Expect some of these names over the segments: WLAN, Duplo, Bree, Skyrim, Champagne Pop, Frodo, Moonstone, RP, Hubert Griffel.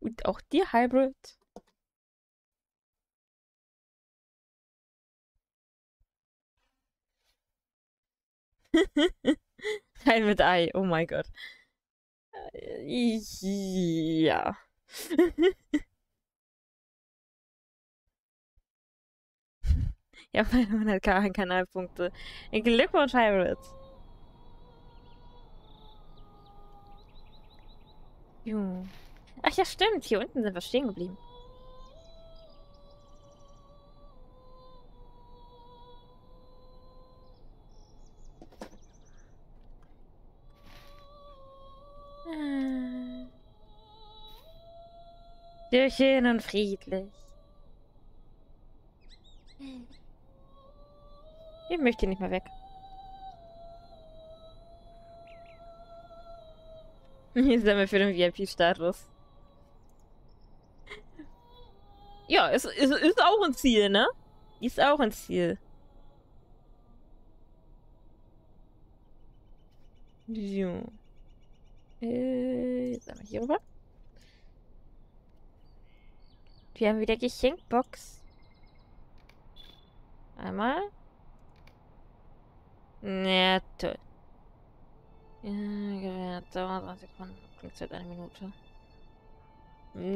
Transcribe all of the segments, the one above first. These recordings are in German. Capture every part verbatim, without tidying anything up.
Und auch dir, Hybrid. Hybrid Ei, oh mein Gott. Ja. Ja, weil man hat gar keine Kanalpunkte. Glückwunsch, Hybrid. Jo. Ach ja, stimmt. Hier unten sind wir stehen geblieben. Ja, schön und friedlich. Ich möchte nicht mehr weg. Hier sind wir für den V I P-Status. Ja, es ist, ist, ist auch ein Ziel, ne? Ist auch ein Ziel. So. Äh, jetzt einmal hier rüber. Wir haben wieder Geschenkbox. Einmal. Na toll. Ja, dauert zwanzig Sekunden. Klingt seit einer Minute.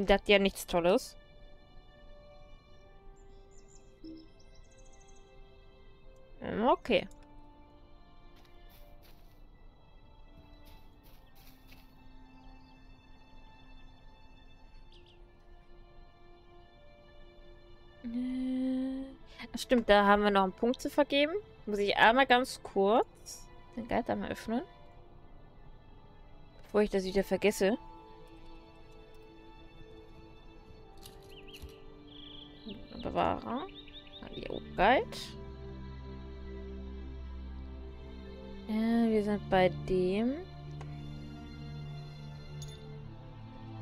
Das ist ja nichts Tolles. Okay. Stimmt, da haben wir noch einen Punkt zu vergeben. Muss ich einmal ganz kurz den Guide einmal öffnen. Bevor ich das wieder vergesse. Bewahrer. Hier oben Guide. Ja, wir sind bei dem.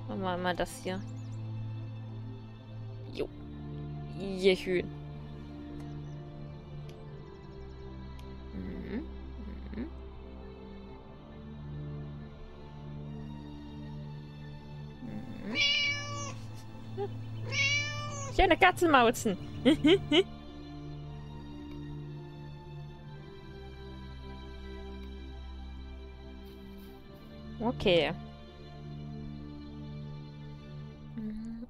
Machen wir mal das hier. Jo. Hier schön. Mhm. Mhm. Mhm. Schöne Katzenmauzen. Okay. Mhm.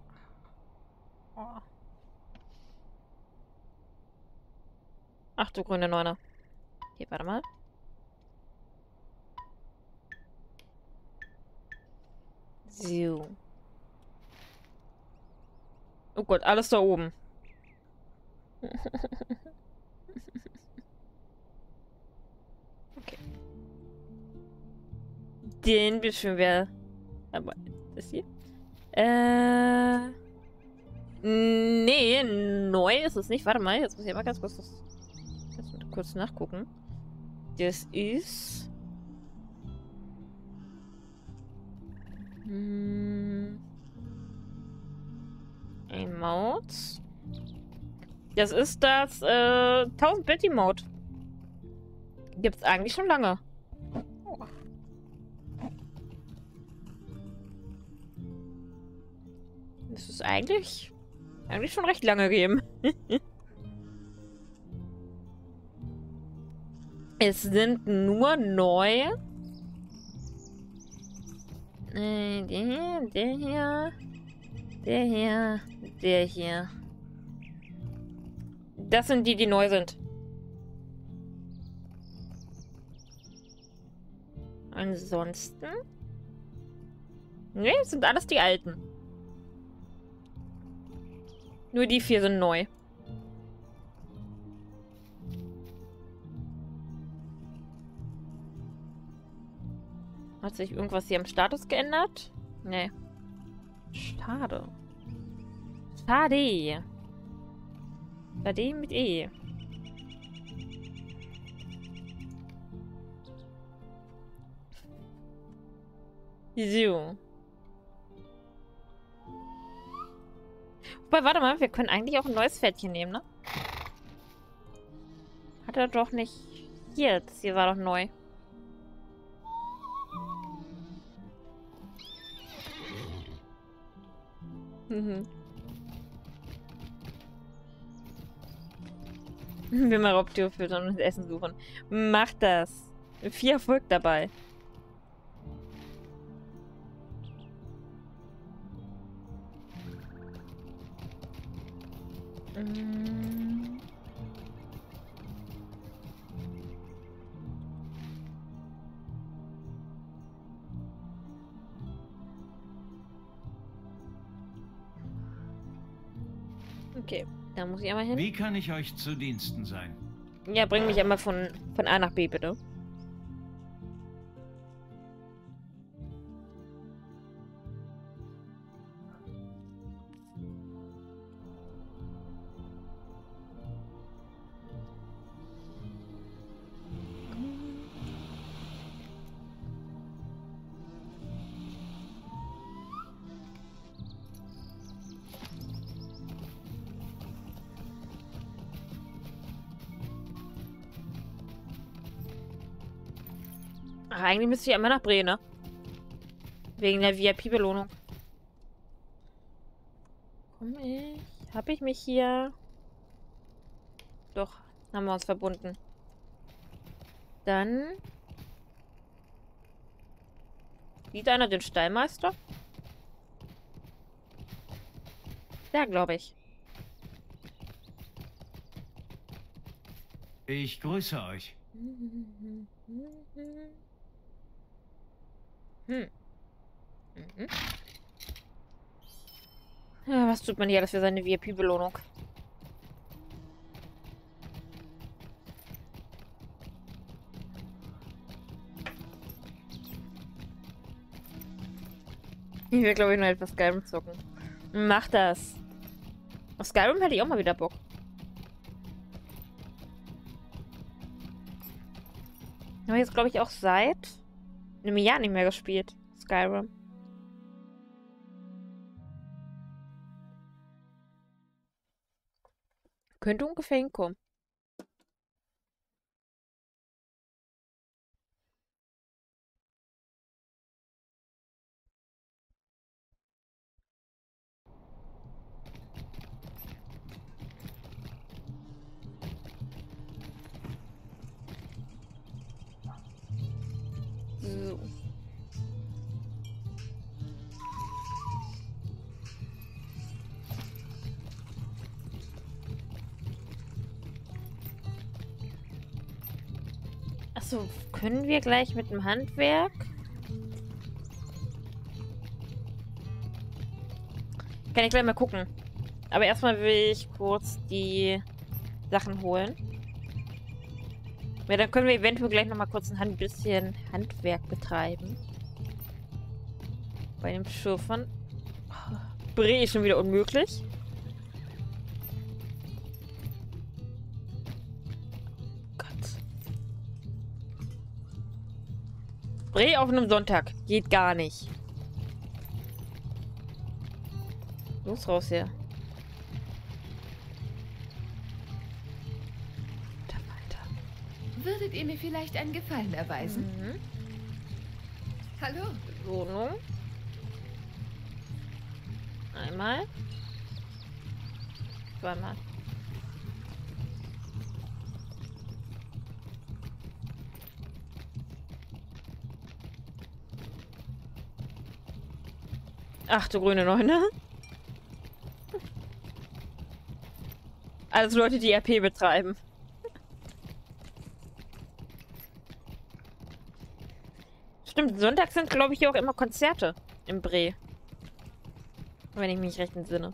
Oh. Ach du grüne Neuner. Hier, warte mal. So. Oh Gott, alles da oben. Okay. Den bisschen wäre. Aber das hier? Äh. Nee, neu ist es nicht. Warte mal, jetzt muss ich mal ganz kurz das. Kurz nachgucken. Das ist... Hm, Emote. Das ist das äh, tausend-Bit-Emote. Gibt's eigentlich schon lange. Oh. Das ist eigentlich... eigentlich schon recht lange gegeben. Es sind nur neu. Der hier, der hier, der hier, der hier. Das sind die, die neu sind. Ansonsten? Ne, es sind alles die alten. Nur die vier sind neu. Hat sich irgendwas hier am Status geändert? Nee. Schade. Schade. Schade mit E. So. Wobei, warte mal, wir können eigentlich auch ein neues Pferdchen nehmen, ne? Hat er doch nicht... Hier, das hier war doch neu. Mhm. Wir mal Raubtiere füttern und Essen suchen. Mach das. Viel Erfolg dabei. Mhm. Okay, da muss ich einmal hin. Wie kann ich euch zu Diensten sein? Ja, bring mich einmal von, von A nach B, bitte. Ach, eigentlich müsste ich ja immer nach Bree, ne? Wegen der V I P-Belohnung. Komm ich. Hab ich mich hier? Doch, haben wir uns verbunden. Dann. Sieht einer den Stallmeister? Da, glaube ich. Ich grüße euch. Hm. Mhm. Ja, was tut man hier alles für seine V I P-Belohnung? Ich will, glaube ich, nur etwas Skyrim zocken. Mach das. Auf Skyrim hätte ich auch mal wieder Bock. Aber jetzt, glaube ich, auch seit einem Jahr nicht mehr gespielt. Skyrim. Könnte ungefähr hinkommen. Achso, können wir gleich mit dem Handwerk? Kann ich gleich mal gucken. Aber erstmal will ich kurz die Sachen holen. Ja, dann können wir eventuell gleich nochmal kurz ein bisschen Handwerk betreiben. Bei dem Schürfern. Oh, Bree ist schon wieder unmöglich. Oh Gott. Bree auf einem Sonntag. Geht gar nicht. Los, raus hier. Würdet ihr mir vielleicht einen Gefallen erweisen? Mhm. Hallo? Wohnung. Einmal. Zweimal. Ach du grüne Neune. Also Leute, die R P betreiben. Stimmt, sonntags sind, glaube ich, auch immer Konzerte im Bree. Wenn ich mich recht entsinne.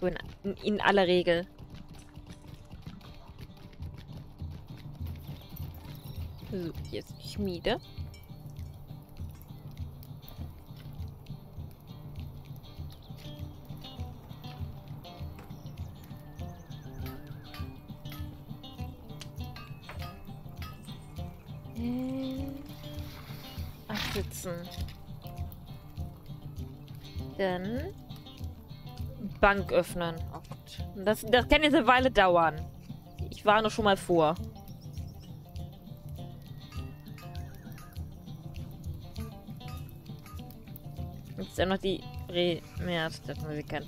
So in, in, in aller Regel. So, hier ist die Schmiede. Dann Bank öffnen. Oh Gott. Das, das kann jetzt eine Weile dauern. Ich warne schon mal vor. Jetzt dann noch die Re... Ja, das muss ich können.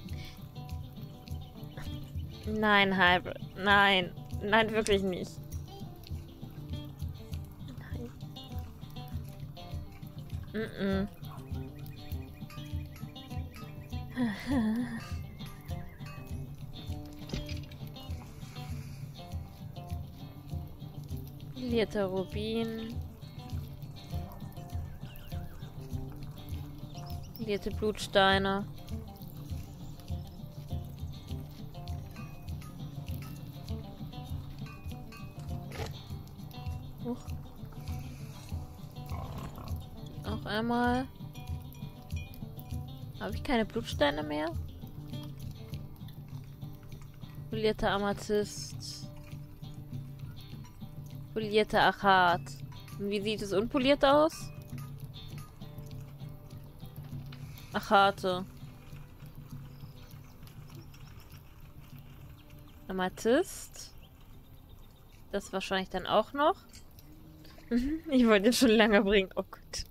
Nein, halb. Nein. Nein, wirklich nicht. Nein. Mm-mm. Lierter Rubin. Lierte Blutsteine. Huch. Noch einmal. Habe ich keine Blutsteine mehr? Polierter Amethyst. Polierter Achat. Und wie sieht es unpoliert aus? Achate. Amethyst. Das wahrscheinlich dann auch noch. Ich wollte den schon lange bringen. Oh Gott.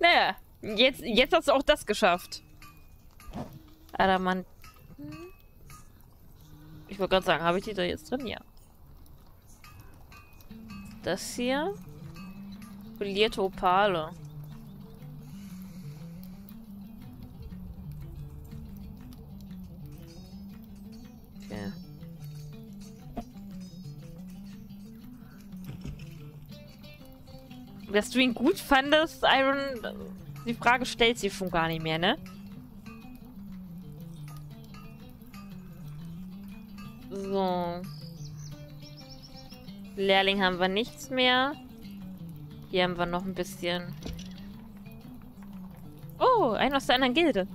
Naja. Jetzt, jetzt hast du auch das geschafft. Adamant. Ich wollte gerade sagen, habe ich die da jetzt drin? Ja. Das hier. Polierte Opale. Okay. Dass du ihn gut fandest, Iron... Die Frage stellt sich schon gar nicht mehr, ne? So. Lehrling haben wir nichts mehr. Hier haben wir noch ein bisschen. Oh, einer aus der anderen Gilde.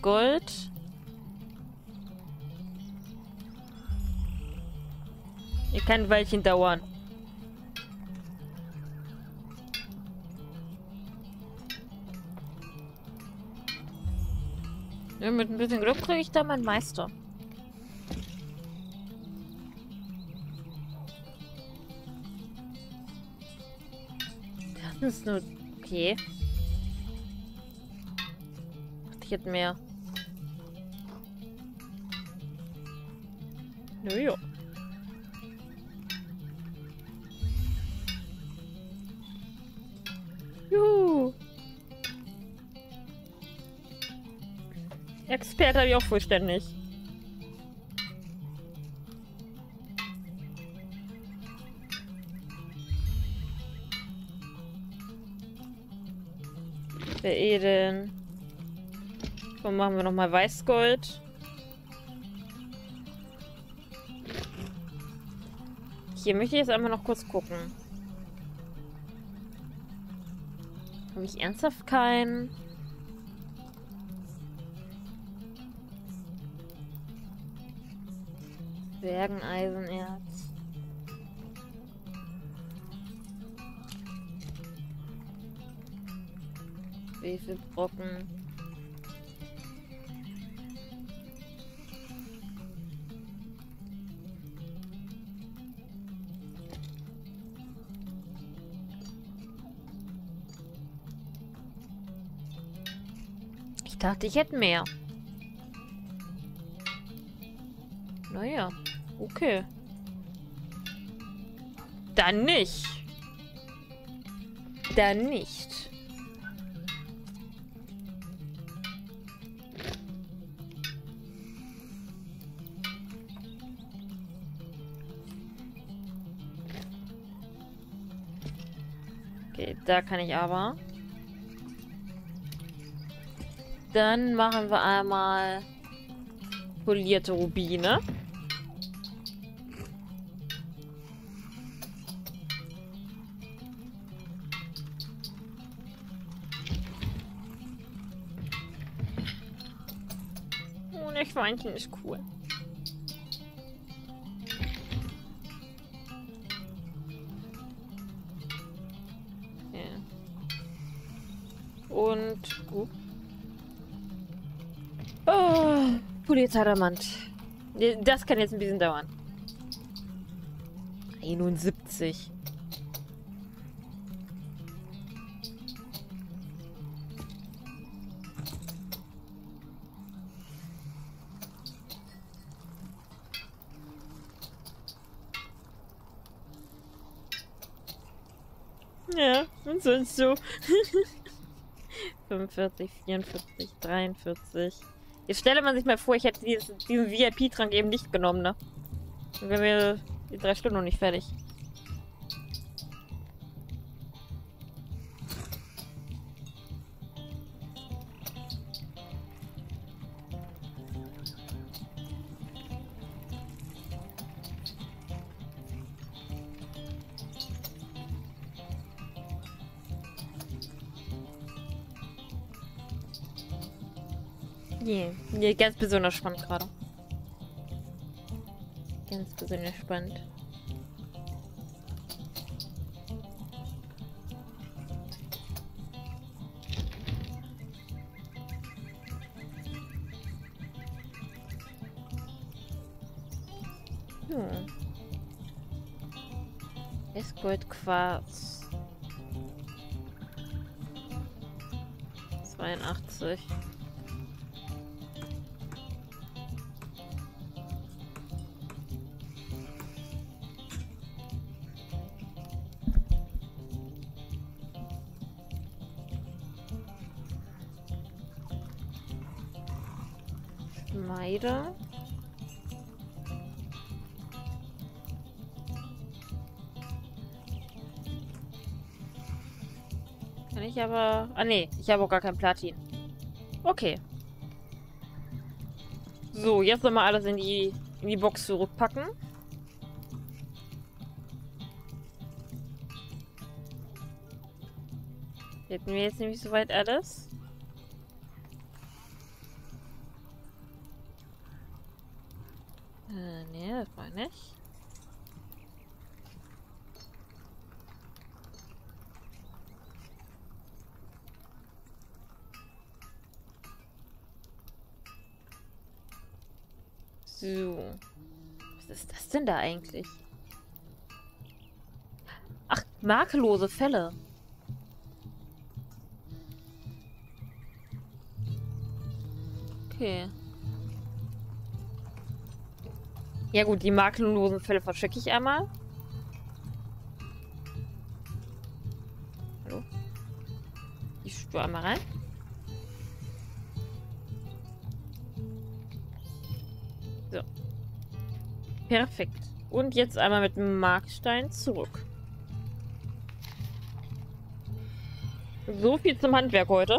Gold. Hier kann ein Weilchen dauern. Ja, mit ein bisschen Glück kriege ich da meinen Meister. Das ist nur okay. Ich hätte mehr. Naja. Juhu. Experte habe ich auch vollständig. Veredeln. Dann machen wir nochmal Weißgold. Hier möchte ich jetzt einmal noch kurz gucken. Habe ich ernsthaft keinen? Bergeneisenerz. Wefelbrocken. Ich dachte, ich hätte mehr. Naja, okay. Dann nicht. Dann nicht. Okay, da kann ich aber... Dann machen wir einmal polierte Rubine. Oh, das Schweinchen ist cool. Okay. Und gut. Oh, Polizeidiamant. Das kann jetzt ein bisschen dauern. einundsiebzig. Ja, und sonst so. fünfundvierzig, vierundvierzig, dreiundvierzig. Jetzt stelle man sich mal vor, ich hätte diesen, diesen V I P-Trank eben nicht genommen, ne? Dann wären wir die drei Stunden noch nicht fertig. Yeah. Yeah, ganz besonders spannend gerade. Ganz besonders spannend. Hm. Ist Gold Quarz. zweiundachtzig. Leider. Kann ich aber... Ah nee, ich habe auch gar kein Platin. Okay. So, jetzt nochmal alles in die, in die Box zurückpacken. Hätten wir jetzt nämlich soweit alles. Nicht. So. Was ist das denn da eigentlich? Ach, makellose Fälle. Okay. Ja gut, die makellosen Fälle verschicke ich einmal. Hallo? Ich spüre einmal rein. So. Perfekt. Und jetzt einmal mit dem Markstein zurück. So viel zum Handwerk heute.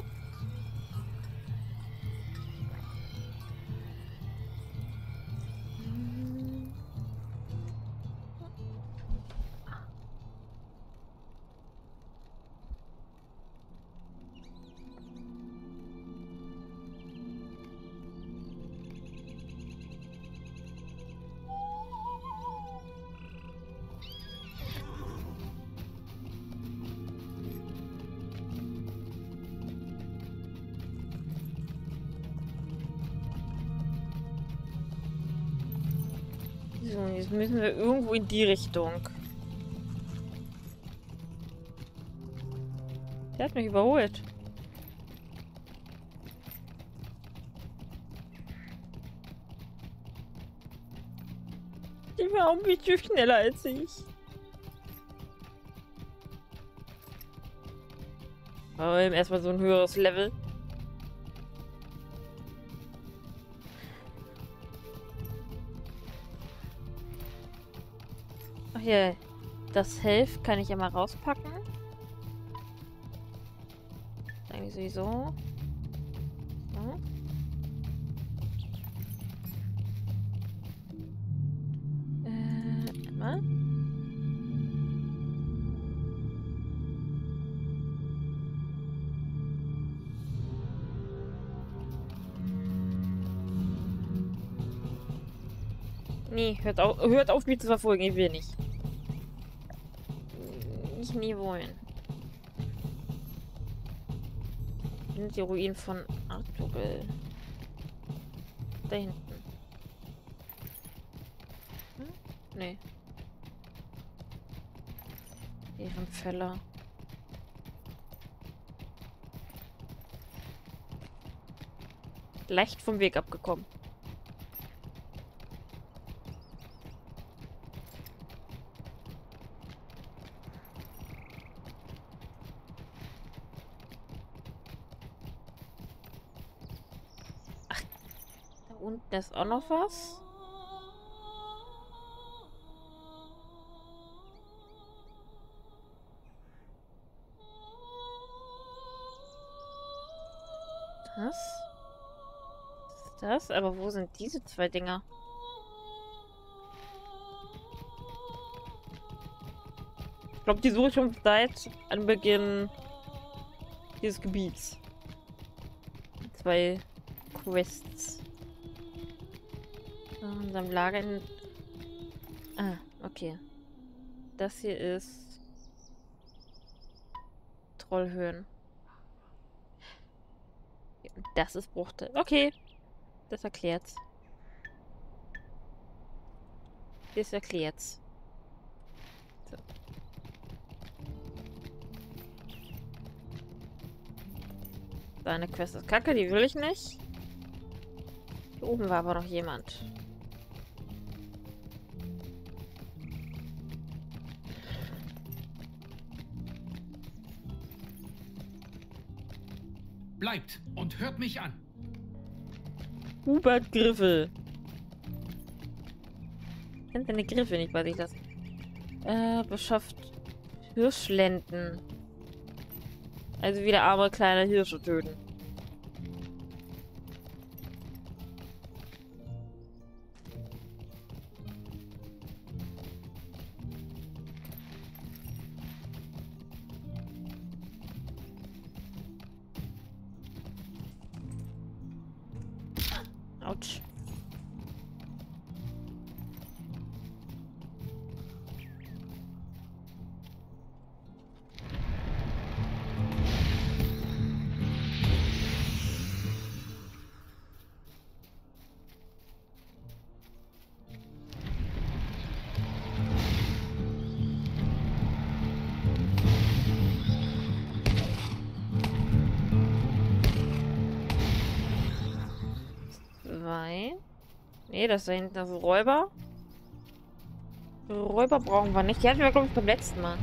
Jetzt müssen wir irgendwo in die Richtung. Der hat mich überholt. Die war auch ein bisschen schneller als ich. Aber eben erstmal so ein höheres Level. Hier, das Helf kann ich ja mal rauspacken. Eigentlich sowieso. So. Äh, mal. Nee, hört auf, hört auf mich zu verfolgen, ich will nicht. Nie wollen. Sind die Ruinen von Artugel. Da hinten. Hm? Nee. Ehrenfeller. Leicht vom Weg abgekommen. Ach, da unten ist auch noch was. Das? Das? Aber wo sind diese zwei Dinger? Ich glaube, die suche ich schon seit Anbeginn dieses Gebiets. Zwei Quests. In unserem Lager in... Ah, okay. Das hier ist... Trollhöhen. Das ist Bruchteil. Okay. Das erklärt's. Das erklärt's. So. Deine Quest ist kacke, die will ich nicht. Hier oben war aber noch jemand. Bleibt und hört mich an. Hubert Griffel. Ich kenne deine Griffe nicht, weiß ich das. Äh, beschafft Hirschlenden. Also wieder arme kleine Hirsche töten. Autsch. Nee, das da hinten ist Räuber. Räuber brauchen wir nicht. Die hatten wir, glaube ich, beim letzten Mal.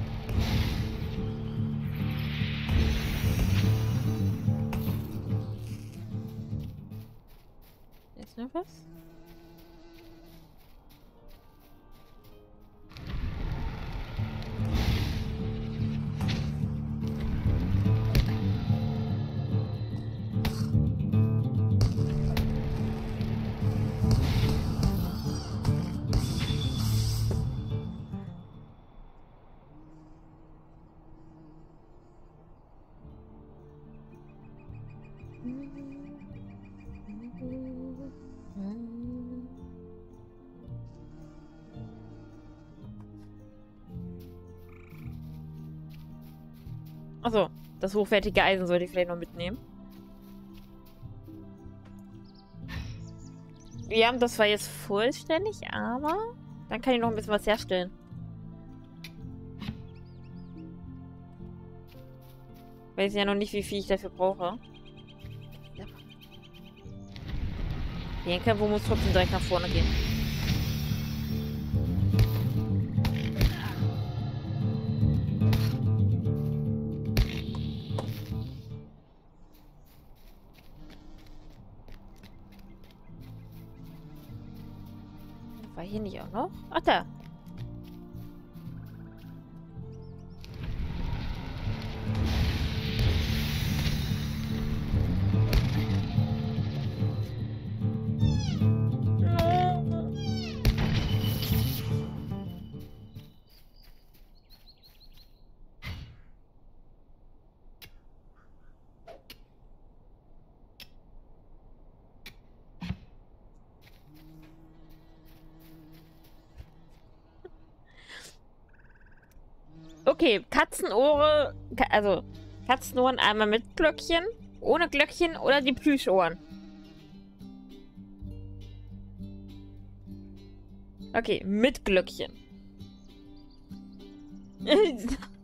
Ist noch was? Achso, das hochwertige Eisen sollte ich vielleicht noch mitnehmen. Wir haben das zwar jetzt vollständig, aber dann kann ich noch ein bisschen was herstellen. Ich weiß ja noch nicht, wie viel ich dafür brauche. Ja. Jenke, wo muss trotzdem direkt nach vorne gehen? War hier nicht auch noch? Ach, da! Okay, Katzenohre, also Katzenohren einmal mit Glöckchen, ohne Glöckchen oder die Plüschohren. Okay, mit Glöckchen.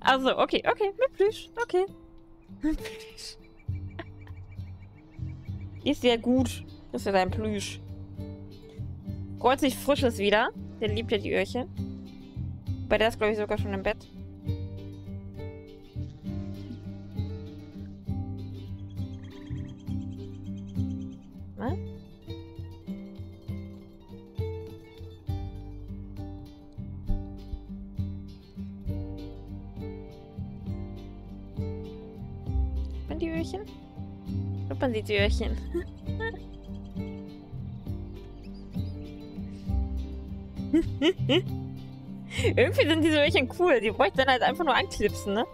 Also, okay, okay, mit Plüsch, okay. Ist ja gut. Ist ja dein Plüsch. Holt sich Frisches wieder. Der liebt ja die Öhrchen. Bei der ist, glaube ich, sogar schon im Bett. Na? Man die Öhrchen? Ich glaube, man sieht die Öhrchen. Irgendwie sind diese Öhrchen cool. Die bräuchte dann halt einfach nur anklipsen, ne?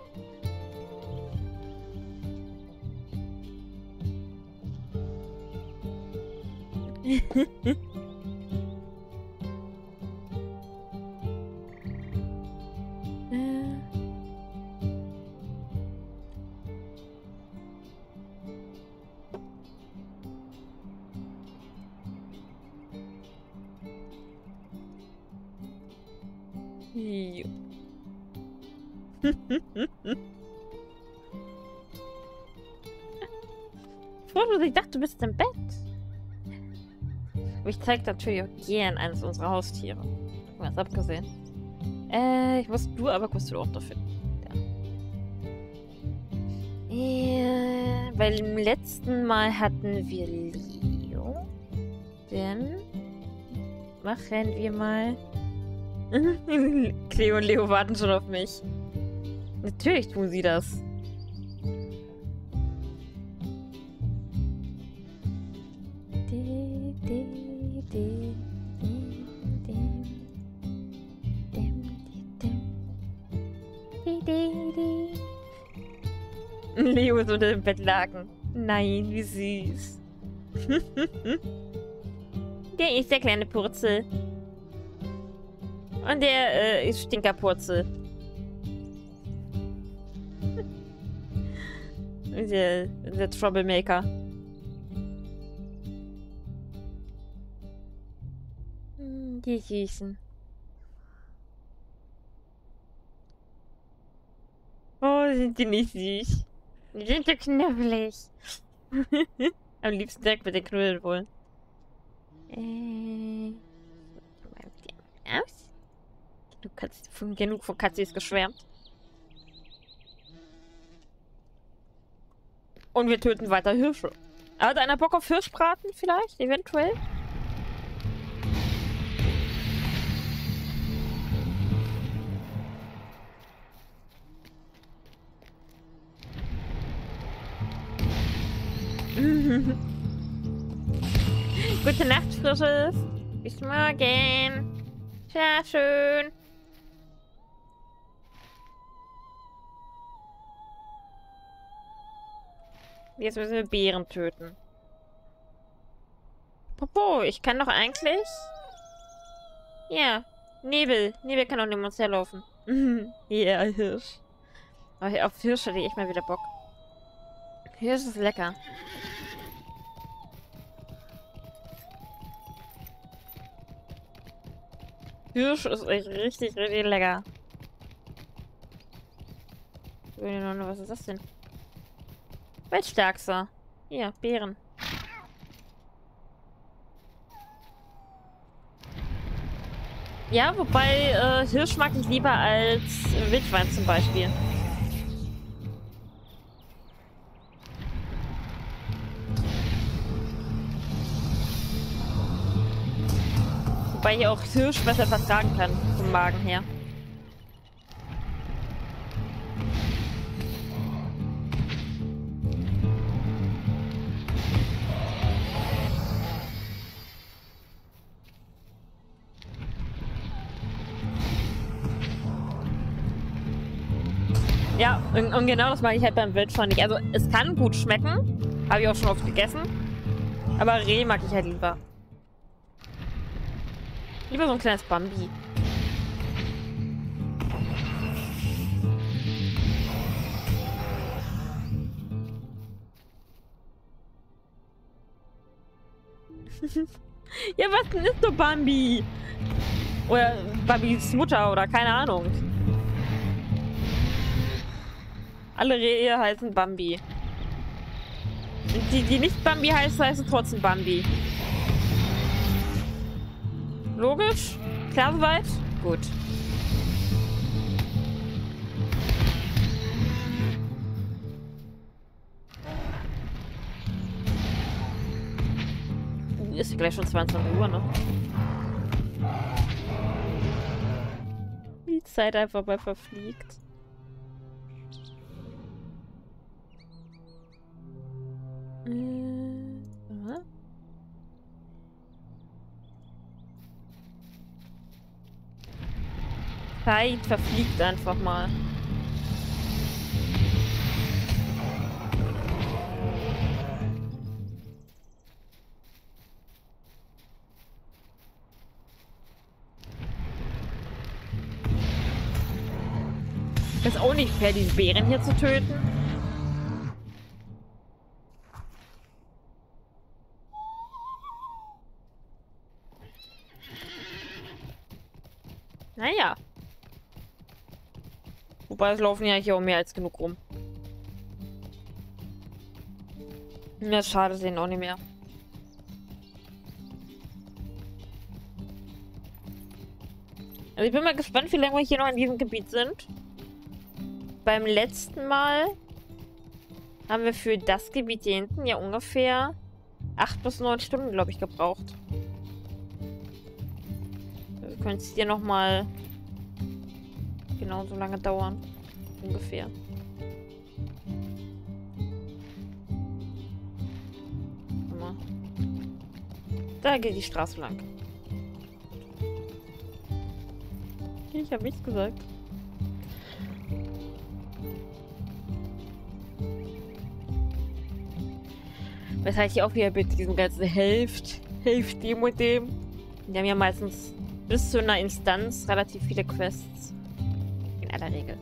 Frodo, ich dachte, du bist im Bett. Aber ich zeig natürlich auch gern eines unserer Haustiere. Mal was abgesehen. Äh, ich muss du, aber musst du auch dafür. Ja. Äh, weil im letzten Mal hatten wir Leo. Dann machen wir mal. Cleo und Leo warten schon auf mich. Natürlich tun sie das. Leo ist unter dem Bettlaken. Nein, wie süß. Der ist der kleine Purzel. Und der äh, ist Stinkerpurzel. Der, der Troublemaker. Die Süßen. Oh, sind die nicht süß. Die sind so knubbelig. Am liebsten direkt mit den Knuddeln wollen. Äh. Aus? Du kannst von genug von Katzis geschwärmt. Und wir töten weiter Hirsche. Hat einer Bock auf Hirschbraten vielleicht? Eventuell? Gute Nacht, Frisches. Bis morgen. Sehr schön. Jetzt müssen wir Bären töten. Popo, ich kann doch eigentlich... Ja, Nebel. Nebel kann doch neben uns herlaufen. Ja, Hirsch. Aber auf Hirsch hatte ich echt mal wieder Bock. Hirsch ist lecker. Hirsch ist echt richtig, richtig lecker. Was ist das denn? Weltstärkster. Hier, Bären. Ja, wobei äh, Hirsch mag ich lieber als Wildschwein zum Beispiel. Wobei ich auch Hirsch besser vertragen kann, vom Magen her. Ja, und, und genau das mag ich halt beim Wildschwein nicht. Also, es kann gut schmecken. Habe ich auch schon oft gegessen. Aber Reh mag ich halt lieber. Lieber so ein kleines Bambi. Ja, was denn ist so Bambi? Oder Babys Mutter oder keine Ahnung. Alle Rehe heißen Bambi. Die, die nicht Bambi heißt, heißen trotzdem Bambi. Logisch? Klar soweit? Gut. Ist ja gleich schon zweiundzwanzig Uhr, ne? Die Zeit einfach mal verfliegt. Zeit verfliegt einfach mal. Ist auch nicht fair, diese Bären hier zu töten. Naja. Wobei, es laufen ja hier auch mehr als genug rum. Ja, schade, sehen auch nicht mehr. Also ich bin mal gespannt, wie lange wir hier noch in diesem Gebiet sind. Beim letzten Mal haben wir für das Gebiet hier hinten ja ungefähr acht bis neun Stunden, glaube ich, gebraucht. Also könnte es hier nochmal genauso lange dauern. Ungefähr. Da geht die Straße lang. Ich habe nichts gesagt. Das heißt ja auch wieder mit diesem ganzen Helft, Helft dem und dem. Die haben ja meistens bis zu einer Instanz relativ viele Quests. In aller Regel.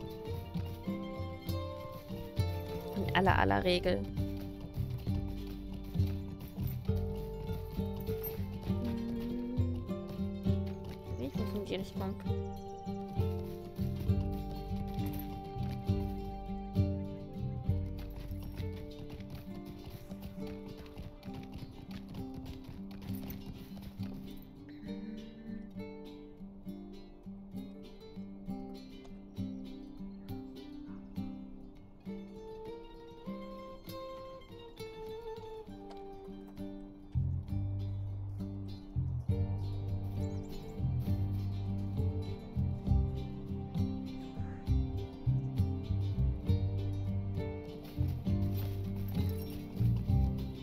In aller aller Regel. Ich muss mit dir nicht kommen.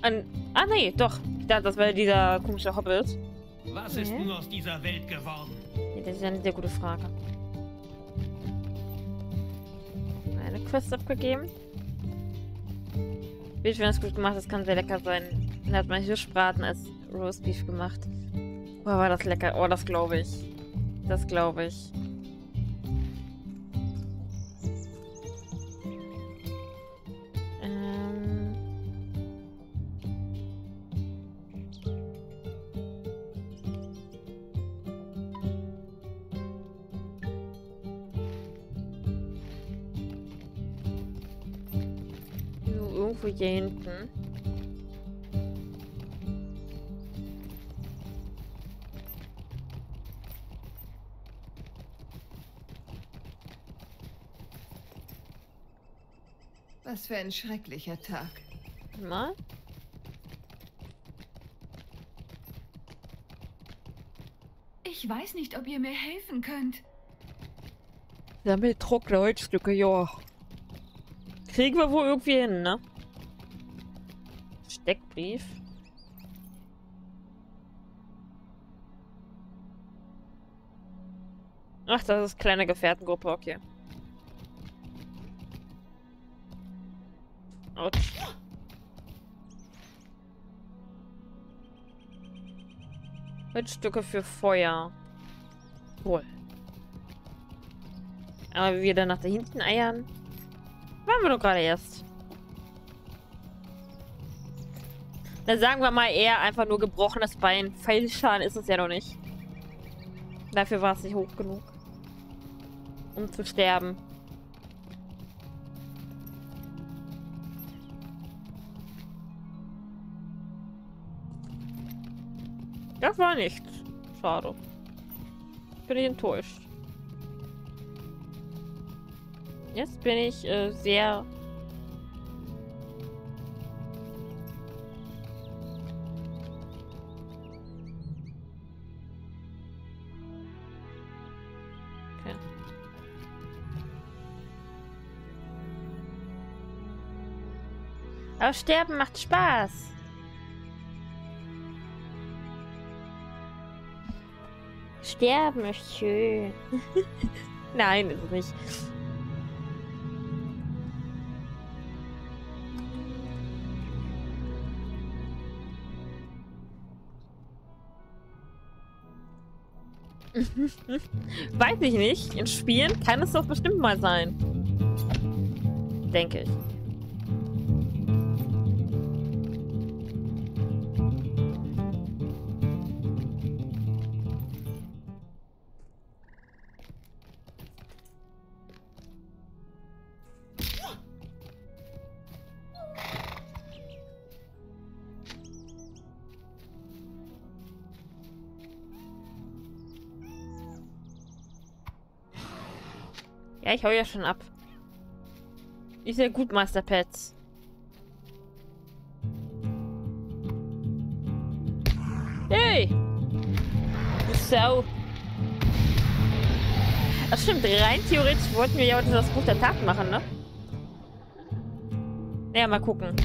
An, ah, nee, doch. Ja, das war dieser komische Hobbit. Was ist nun aus dieser Welt geworden? Ja, das ist eine sehr gute Frage. Eine Quest abgegeben. Bild, wenn das gut gemacht ist, kann sehr lecker sein. Dann hat man Hirschbraten als Roastbeef gemacht. Boah, war das lecker. Oh, das glaube ich. Das glaube ich. Hier hinten. Was für ein schrecklicher Tag. Mal. Ich weiß nicht, ob ihr mir helfen könnt. Sammelt trockene Holzstücke, ja. Kriegen wir wohl irgendwie hin, ne? Steckbrief. Ach, das ist kleine Gefährtengruppe, okay. Autsch. Holzstücke für Feuer. Cool. Aber wie wir dann nach da hinten eiern, waren wir doch gerade erst. Dann sagen wir mal eher einfach nur gebrochenes Bein. Pfeilschaden ist es ja noch nicht. Dafür war es nicht hoch genug. Um zu sterben. Das war nichts. Schade. Bin ich enttäuscht. Jetzt bin ich äh, sehr... Aber sterben macht Spaß. Sterben ist schön. Nein, ist nicht. Weiß ich nicht. In Spielen kann es doch bestimmt mal sein. Denke ich. Ja, ich hau ja schon ab. Ist ja gut, Master Pets. Hey! Du Sau! Das stimmt, rein theoretisch wollten wir ja heute das Buch der Tat machen, ne? Naja, mal gucken.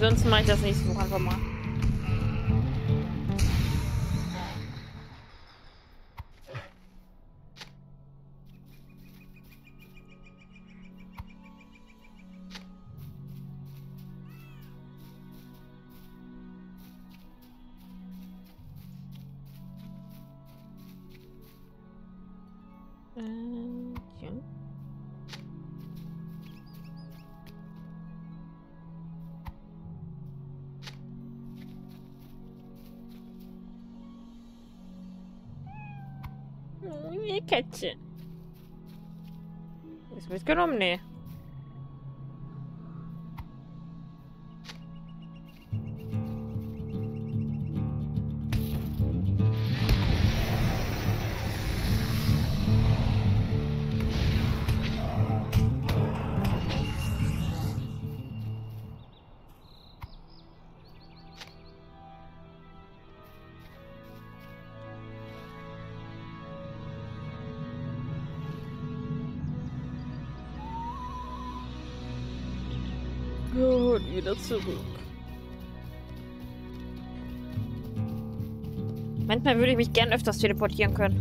Sonst mache ich das nächste Buch einfach mal. Kätzchen. Ist mitgenommen? Nee. Gut, wieder zurück. Manchmal würde ich mich gern öfters teleportieren können.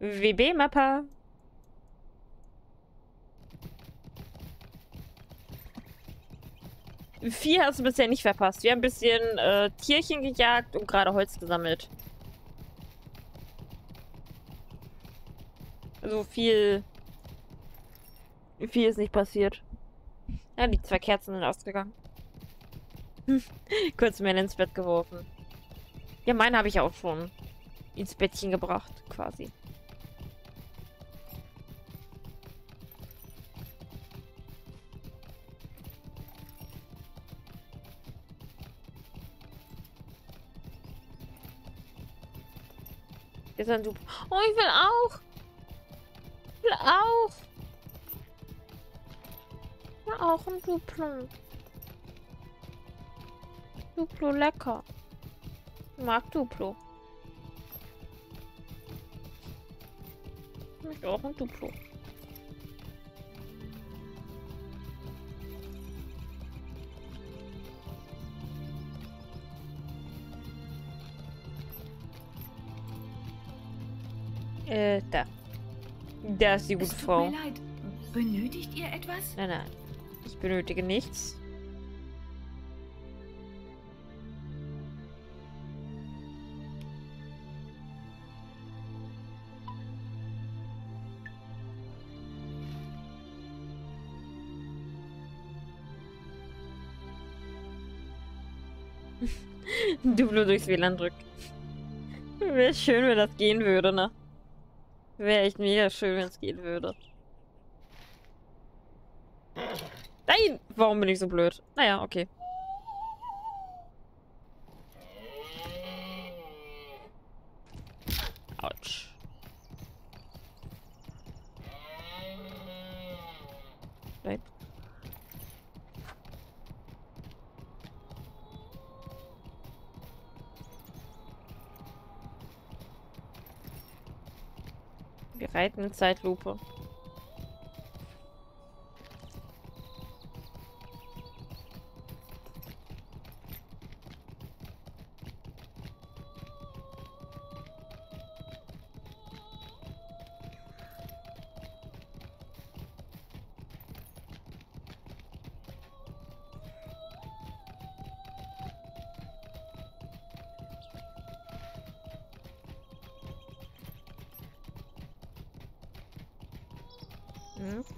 W B-Mappa. Vier hast du bisher nicht verpasst. Wir haben ein bisschen äh, Tierchen gejagt und gerade Holz gesammelt. Also viel... Viel ist nicht passiert. Ja, die zwei Kerzen sind ausgegangen. Kurz mehr ins Bett geworfen. Ja, meine habe ich auch schon ins Bettchen gebracht, quasi. Ist ein Super. Oh, ich will auch. Ich will auch. Ich will auch ein Duplo. Duplo lecker. Ich mag Duplo. Ich möchte auch ein Duplo. Äh, da. Da ist die gute Frau. Benötigt ihr etwas? Nein, nein. Ich benötige nichts. Duplo durchs W L A N drückt. Wäre schön, wenn das gehen würde, ne? Wäre echt mega schön, wenn es gehen würde. Nein! Warum bin ich so blöd? Naja, okay. Autsch. Nein. Wir reiten in Zeitlupe.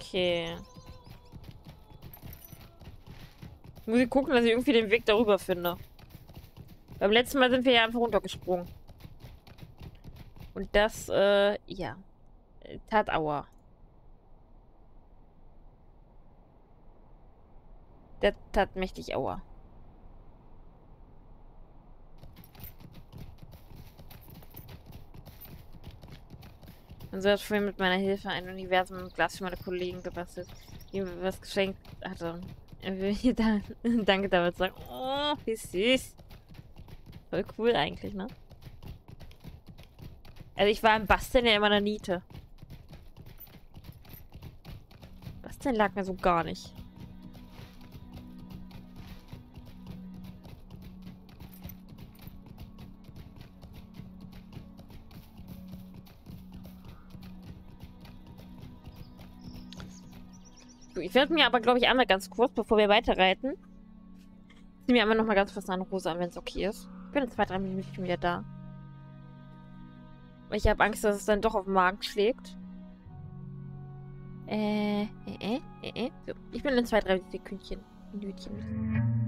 Okay. Muss ich gucken, dass ich irgendwie den Weg darüber finde. Beim letzten Mal sind wir ja einfach runtergesprungen. Und das, äh, ja. Tat aua. Das tat mächtig aua. Und so hat vorhin mit meiner Hilfe ein Universum im Glas für meine Kollegen gebastelt, die mir was geschenkt hatte. Er will hier da, danke damit sagen. Oh, wie süß. Voll cool eigentlich, ne? Also ich war im Basteln ja immer eine Niete. Basteln lag mir so gar nicht. Ich werde mir aber, glaube ich, einmal ganz kurz, bevor wir weiterreiten, ziehen wir einmal nochmal ganz kurz eine Hose an, wenn es okay ist. Ich bin in zwei, drei Minuten wieder da. Ich habe Angst, dass es dann doch auf den Magen schlägt. Äh, äh, äh, äh, äh. So. Ich bin in zwei, drei Minuten.